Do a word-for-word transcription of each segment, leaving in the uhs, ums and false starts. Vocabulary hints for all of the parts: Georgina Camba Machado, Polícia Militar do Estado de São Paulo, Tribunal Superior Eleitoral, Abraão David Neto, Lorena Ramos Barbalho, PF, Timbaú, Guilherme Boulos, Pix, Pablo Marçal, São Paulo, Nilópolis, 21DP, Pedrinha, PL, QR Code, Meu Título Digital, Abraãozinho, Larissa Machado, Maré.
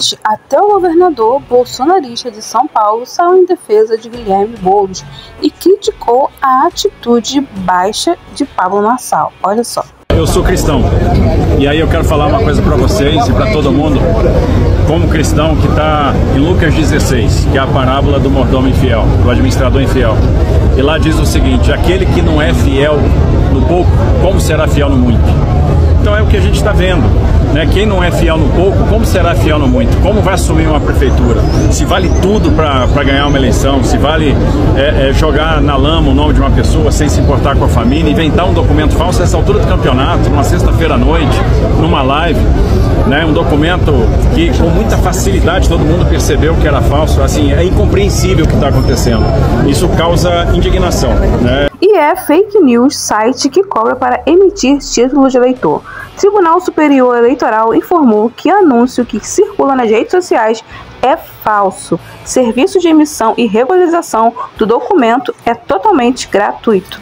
seguinte, até o governador bolsonarista de São Paulo saiu em defesa de Guilherme Boulos e criticou a atitude baixa de Pablo Marçal. Olha só. Eu sou cristão e aí eu quero falar uma coisa para vocês e para todo mundo, como cristão, que está em Lucas dezesseis, que é a parábola do mordomo infiel, do administrador infiel. E lá diz o seguinte: aquele que não é fiel no pouco, como será fiel no muito? Então é o que a gente está vendo, né? Quem não é fiel no pouco, como será fiel no muito? Como vai assumir uma prefeitura? Se vale tudo para ganhar uma eleição, se vale é, é, jogar na lama o nome de uma pessoa sem se importar com a família, inventar um documento falso nessa altura do campeonato, numa sexta-feira à noite, numa live, né? Um documento que com muita facilidade todo mundo percebeu que era falso. Assim, é incompreensível o que está acontecendo. Isso causa indignação, né? E é fake news, site que cobra para emitir título de eleitor. Tribunal Superior Eleitoral informou que anúncio que circula nas redes sociais é falso. Serviço de emissão e regularização do documento é totalmente gratuito.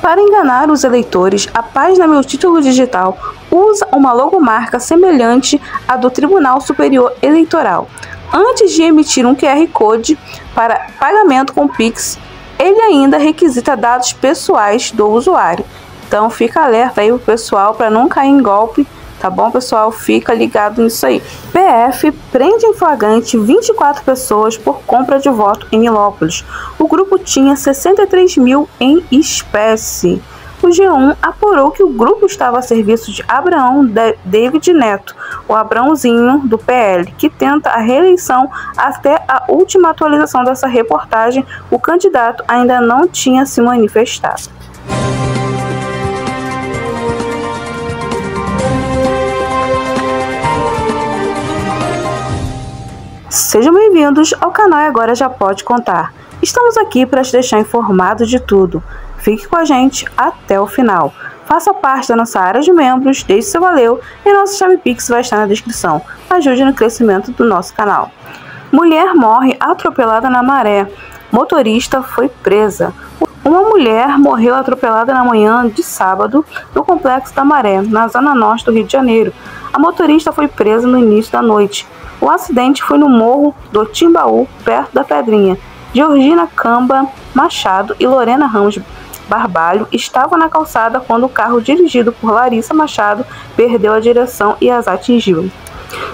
Para enganar os eleitores, a página Meu Título Digital usa uma logomarca semelhante à do Tribunal Superior Eleitoral. Antes de emitir um Q R Code para pagamento com Pix, ele ainda requisita dados pessoais do usuário. Então fica alerta aí o pessoal para não cair em golpe, tá bom, pessoal? Fica ligado nisso aí. P F prende em flagrante vinte e quatro pessoas por compra de voto em Nilópolis. O grupo tinha sessenta e três mil em espécie. O G um apurou que o grupo estava a serviço de Abraão David Neto, o Abraãozinho do P L, que tenta a reeleição. Até a última atualização dessa reportagem, o candidato ainda não tinha se manifestado. Sejam bem-vindos ao canal Agora Já Pode Contar. Estamos aqui para te deixar informado de tudo. Fique com a gente até o final. Faça parte da nossa área de membros, deixe seu valeu e nosso chave Pix vai estar na descrição. Ajude no crescimento do nosso canal. Mulher morre atropelada na Maré. Motorista foi presa. Uma mulher morreu atropelada na manhã de sábado no complexo da Maré, na zona norte do Rio de Janeiro. A motorista foi presa no início da noite. O acidente foi no morro do Timbaú, perto da Pedrinha. Georgina Camba Machado e Lorena Ramos Barbalho estavam na calçada quando o carro dirigido por Larissa Machado perdeu a direção e as atingiu.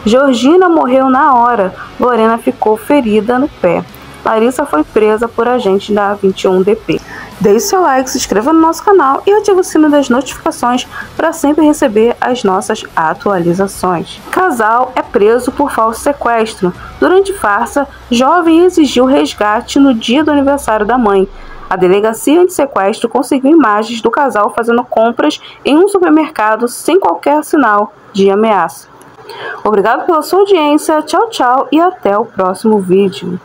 Georgina morreu na hora, Lorena ficou ferida no pé. Larissa foi presa por agente da vinte e um D P. Deixe seu like, se inscreva no nosso canal e ative o sino das notificações para sempre receber as nossas atualizações. Casal é preso por falso sequestro. Durante farsa, jovem exigiu resgate no dia do aniversário da mãe. A delegacia anti-sequestro conseguiu imagens do casal fazendo compras em um supermercado sem qualquer sinal de ameaça. Obrigado pela sua audiência, tchau, tchau e até o próximo vídeo.